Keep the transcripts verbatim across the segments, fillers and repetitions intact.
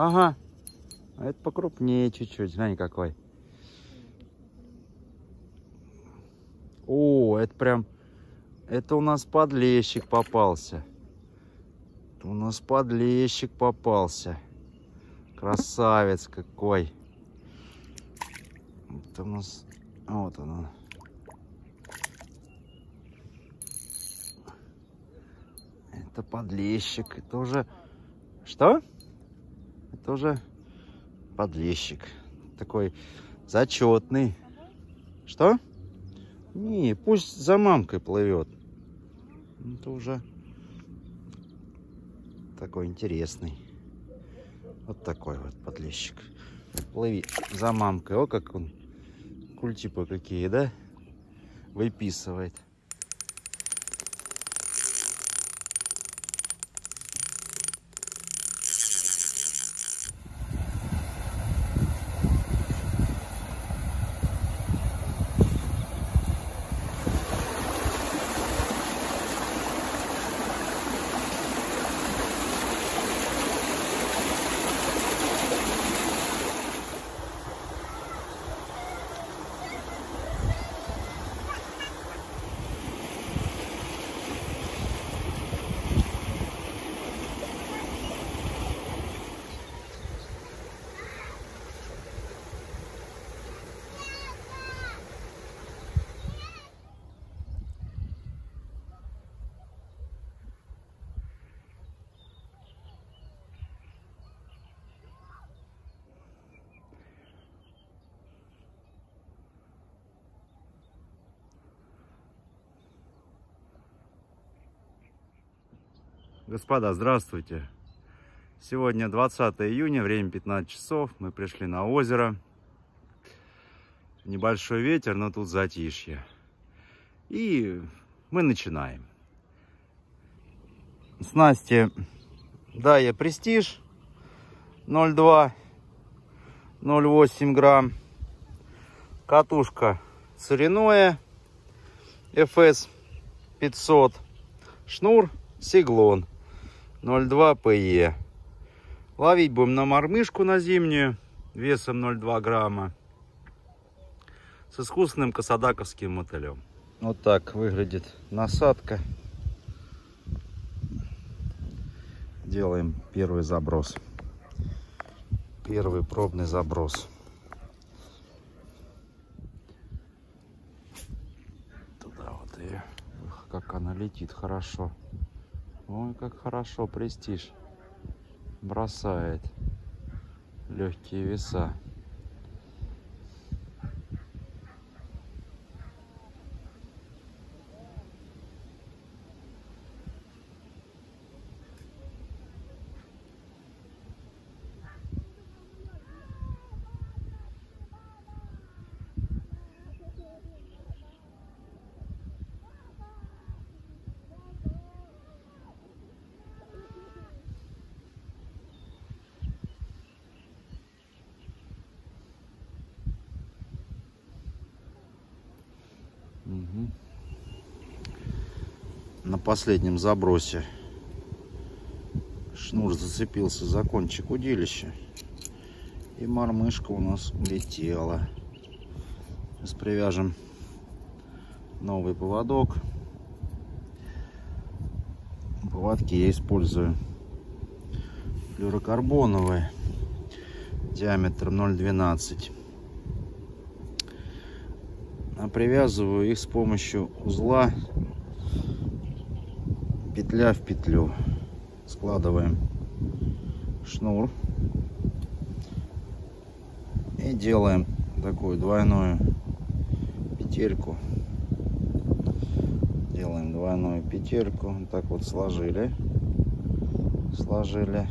Ага. А это покрупнее чуть-чуть, знаете, какой. О, это прям... Это у нас подлещик попался. Это у нас подлещик попался. Красавец какой. Это у нас... Вот он. Это подлещик. Это уже... Что? Это уже... Подлещик. Такой зачетный. Что? Не, пусть за мамкой плывет. Это уже такой интересный. Вот такой вот подлещик. Плыви за мамкой. О, как он. Культипы какие, да? Выписывает. Господа, здравствуйте! Сегодня двадцатое июня, время пятнадцать часов. Мы пришли на озеро. Небольшой ветер, но тут затишье. И мы начинаем. Снасти Dayo Prestige ноль два ноль восемь грамм. Катушка Tsurinoya эф эс пятьсот. Шнур Siglone ноль два пэ е. Ловить будем на мормышку, на зимнюю, весом ноль два грамма, с искусственным косадаковским мотылем. Вот так выглядит насадка. Делаем первый заброс. Первый пробный заброс. Туда вот ее. Как она летит хорошо. Ой, как хорошо Prestige бросает легкие веса. На последнем забросе шнур зацепился за кончик удилища, и мормышка у нас улетела. Сейчас привяжем новый поводок. Поводки я использую флюорокарбоновые диаметром ноль двенадцать. А привязываю их с помощью узла. Петля в петлю. Складываем шнур и делаем такую двойную петельку. Делаем двойную петельку. Вот так вот сложили. Сложили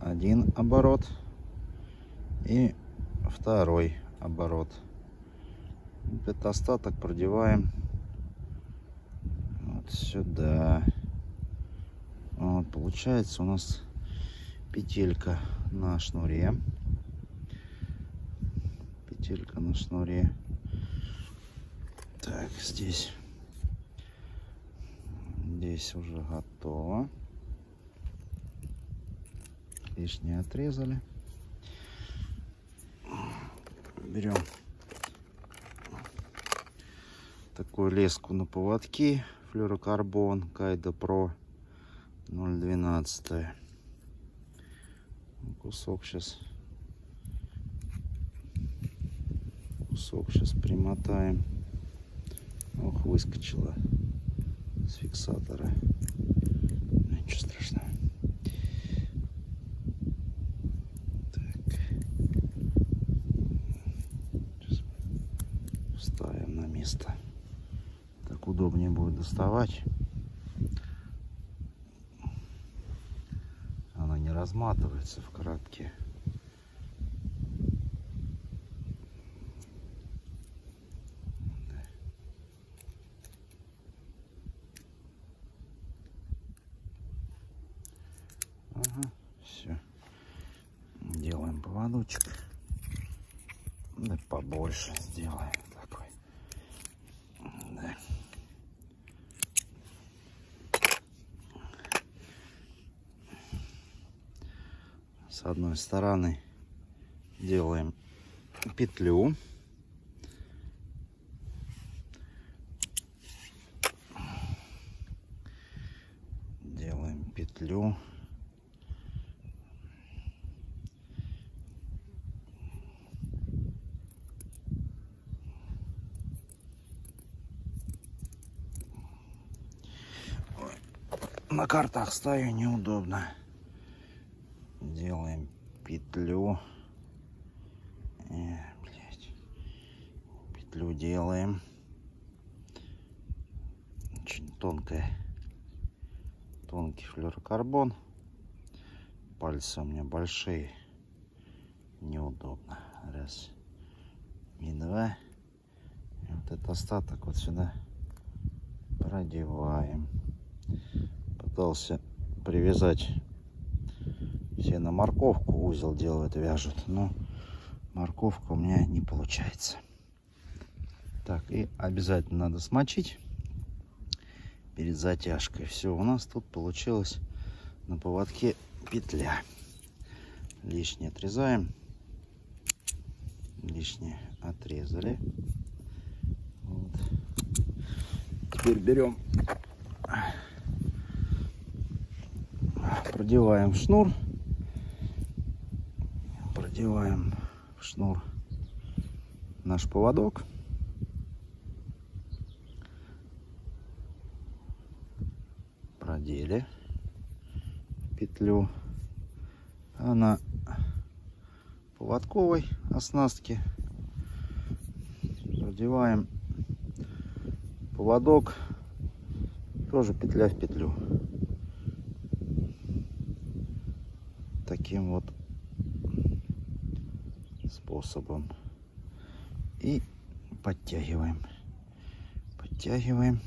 один оборот и второй оборот. Этот остаток продеваем сюда. Вот, получается у нас петелька на шнуре. Петелька на шнуре. Так, здесь. Здесь уже готово. лишнее отрезали. Берем такую леску на поводки, флюорокарбон Кайдо Про ноль двенадцать. Кусок сейчас кусок сейчас примотаем. Ох, выскочила с фиксатора. Ничего страшного. Так. Сейчас вставим на место. Так удобнее будет доставать. Она не разматывается в кратке. Ага, все. Делаем поводочек. Да побольше сделаем такой. Да. С одной стороны делаем петлю. Делаем петлю. На картах ставлю, неудобно. Делаем петлю. Э, блядь. Петлю делаем. Очень тонкая. Тонкий флюорокарбон. Пальцы у меня большие. Неудобно. Раз. И два. И вот этот остаток вот сюда продеваем. Пытался привязать все на морковку, узел делают, вяжут, но морковка у меня не получается. Так, и обязательно надо смочить перед затяжкой. Все, у нас тут получилось на поводке петля. Лишнее отрезаем. Лишнее отрезали. Вот. Теперь берем, продеваем шнур, продеваем в шнур наш поводок, продели петлю, а на поводковой оснастке продеваем поводок, тоже петля в петлю. Таким вот способом и подтягиваем, подтягиваем,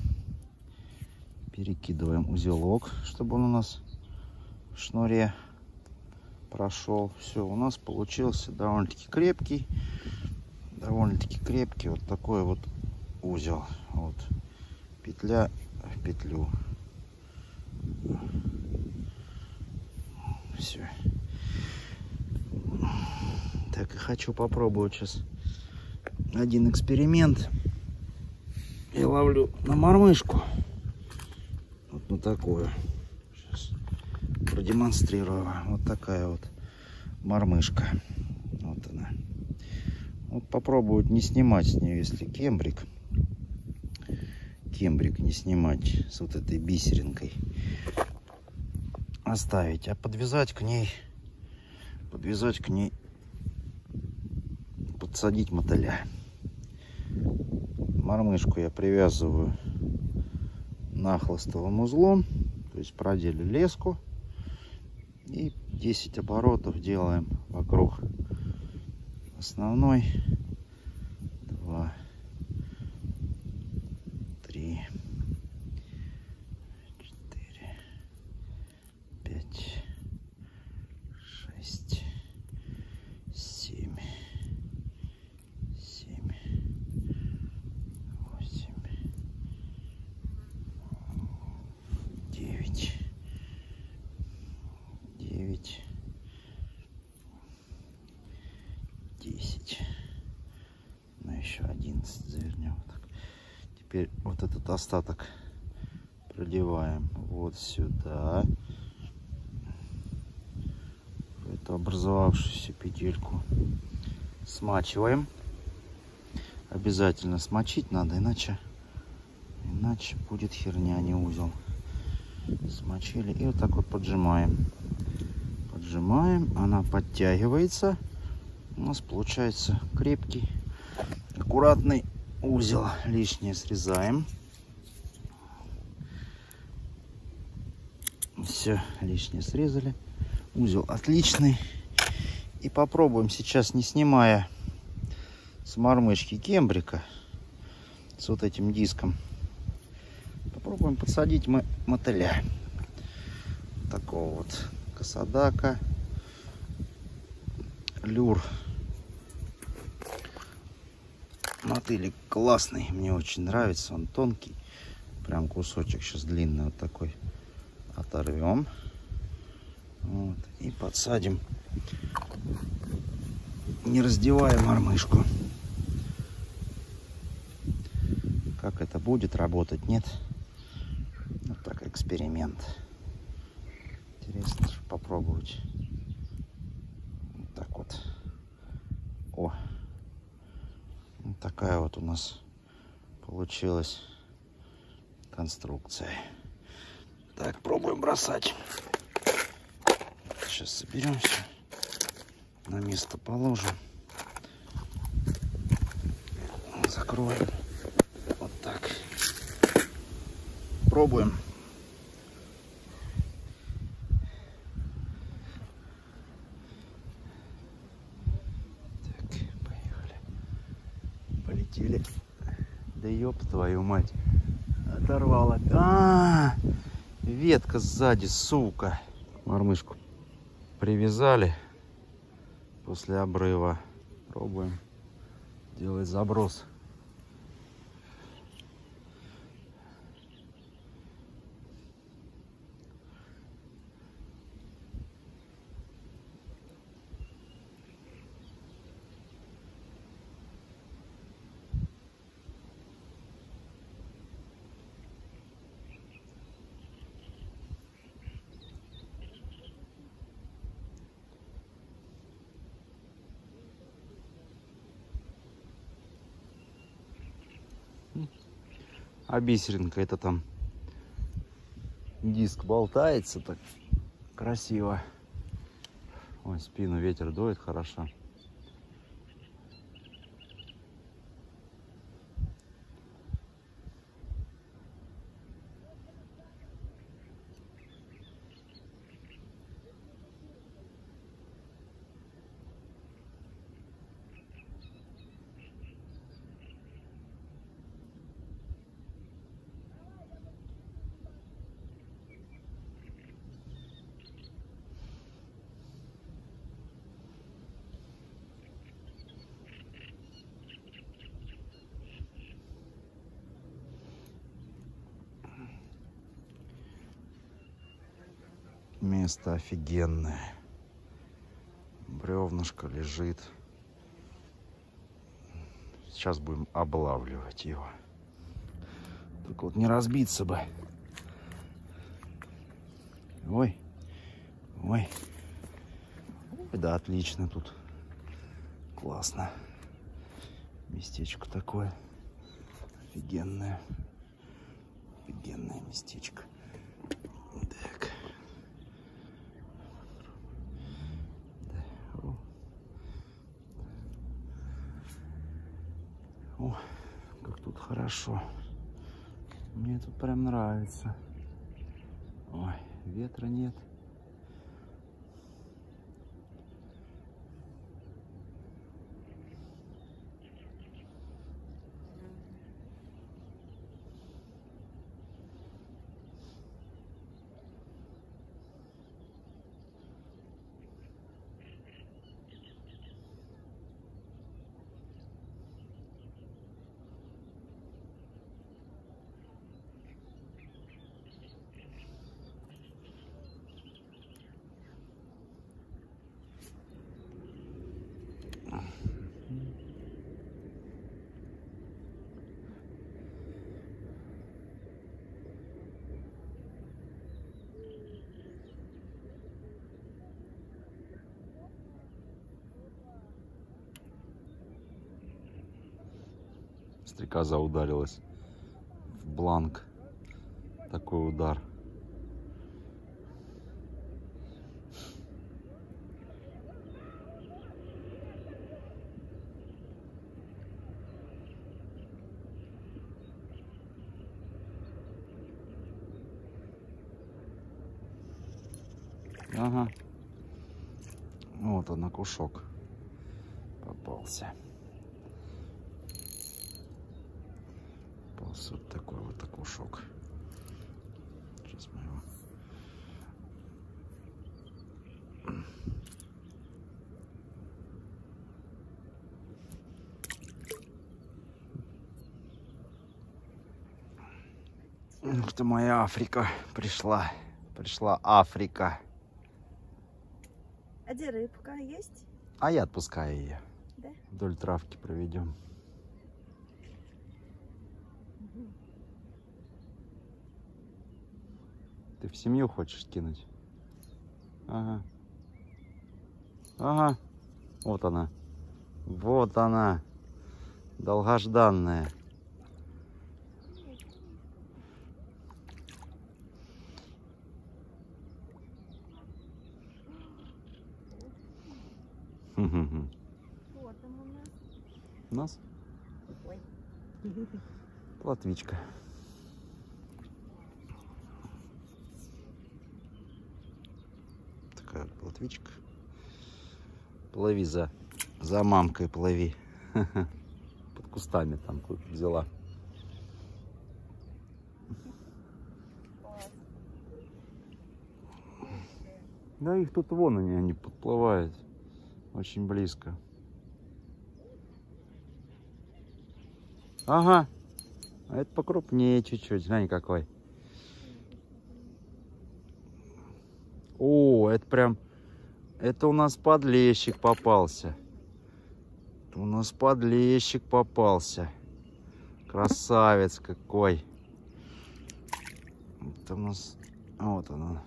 перекидываем узелок, чтобы он у нас в шнуре прошел. Все, у нас получился довольно-таки крепкий, довольно-таки крепкий вот такой вот узел. Вот петля в петлю. Все. Так, и хочу попробовать сейчас один эксперимент. Я ловлю на мормышку. Вот на такую. Сейчас продемонстрирую. Вот такая вот мормышка. Вот она. Вот попробовать не снимать с нее, если кембрик. Кембрик не снимать с вот этой бисеринкой. Оставить, а подвязать к ней, подвязать к ней, подсадить мотыля. Мормышку я привязываю нахлыстовым узлом, то есть проделю леску и десять оборотов делаем вокруг основной. десять. На еще одиннадцать завернем. Теперь вот этот остаток проливаем вот сюда, в эту образовавшуюся петельку смачиваем. Обязательно смочить надо, иначе иначе будет херня, не узел. Смочили и вот так вот поджимаем, поджимаем, она подтягивается, у нас получается крепкий, аккуратный узел. Лишнее срезаем. Все, лишнее срезали. Узел отличный. И попробуем сейчас, не снимая с мормышки кембрика, с вот этим диском, попробуем подсадить мы мотыля. Такого вот Косадака Люр. Мотылик классный, мне очень нравится, он тонкий. Прям кусочек сейчас длинный вот такой оторвем. Вот, и подсадим, не раздевая мормышку. Как это будет работать, нет? Вот так эксперимент. Интересно же попробовать. Вот так вот. О! Вот такая вот у нас получилась конструкция. Так, пробуем бросать. Сейчас соберем все, на место положим, закроем. Вот так. Пробуем. Так, поехали. Полетели. Да ёб твою мать. Оторвало. А-а-а! Ветка сзади, сука. Мормышку привязали после обрыва. Пробуем делать заброс. А бисеринка это там, диск болтается так красиво. Ой, спину ветер дует, хорошо. Место офигенное. Бревнышко лежит. Сейчас будем облавливать его. Только вот не разбиться бы. Ой. Ой. Ой, да, отлично тут. Классно. Местечко такое. Офигенное. Офигенное местечко. Так. О, как тут хорошо. Мне тут прям нравится. Ой, ветра нет. стрекоза ударилась в бланк. Такой удар. Ага. Вот он, на кушок попался. Попался вот такой вот окушок. Сейчас мы его... Ух ты, моя Африка пришла. Пришла Африка. А где рыбка есть? А я отпускаю ее. Да? Вдоль травки проведем. Угу. Ты в семью хочешь кинуть? Ага. Ага. Вот она. Вот она. Долгожданная. Вот там у нас. У нас? Ой. Плотвичка. Такая плотвичка. Плыви за, за мамкой, плыви. Под кустами там взяла. Да их тут вон они, они подплывают. Очень близко. Ага. А это покрупнее чуть-чуть. Глянь какой. О, это прям... Это у нас подлещик попался. Это у нас подлещик попался. Красавец какой. Это у нас... Вот он.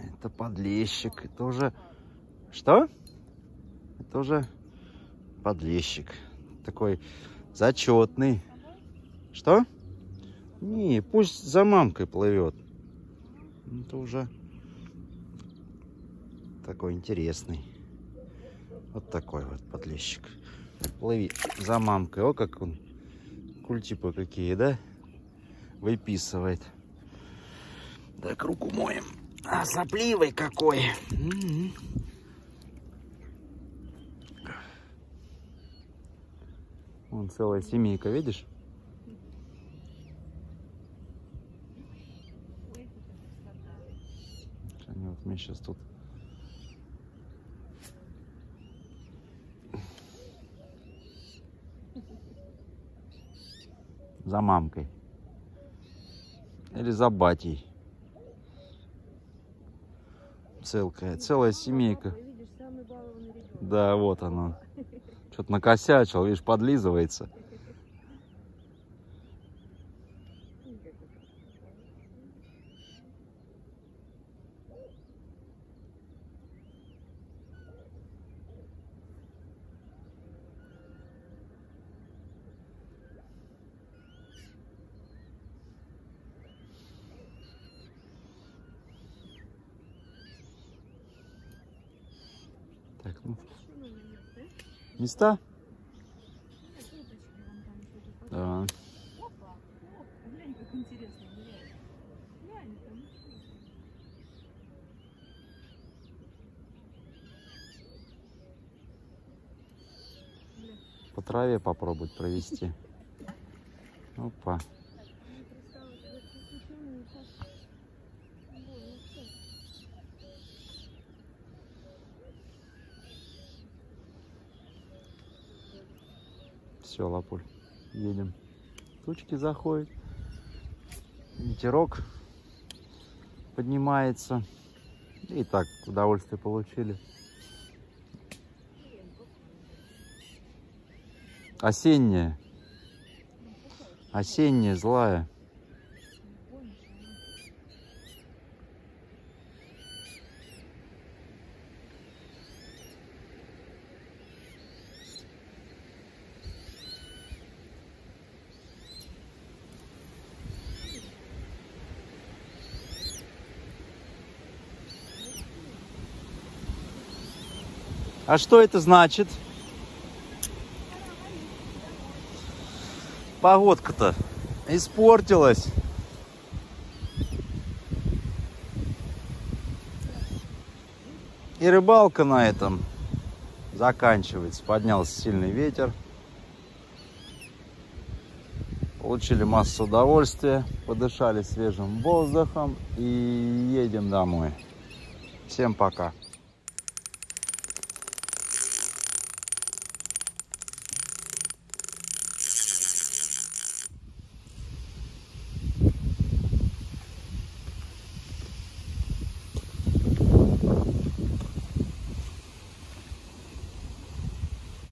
Это подлещик. Это уже... Что? Это уже подлещик. Такой зачетный. Что? Не, пусть за мамкой плывет. Это уже такой интересный. Вот такой вот подлещик. Плыви за мамкой. О, как он. Культипы какие, да? Выписывает. Так, руку моем. А сопливый какой. Mm-hmm. Вон целая семейка, видишь? Они вот мне сейчас тут... За мамкой. Или за батей. Целкая, целая семейка. Да, вот она. Что-то накосячил, видишь, подлизывается. Места? Да. По траве попробовать провести. Опа. Все, Лапуль, едем. Тучки заходят. Ветерок поднимается. И так удовольствие получили. Осенняя. Осенняя, злая. А что это значит? Погодка-то испортилась. И рыбалка на этом заканчивается. Поднялся сильный ветер. Получили массу удовольствия, подышали свежим воздухом и едем домой. Всем пока!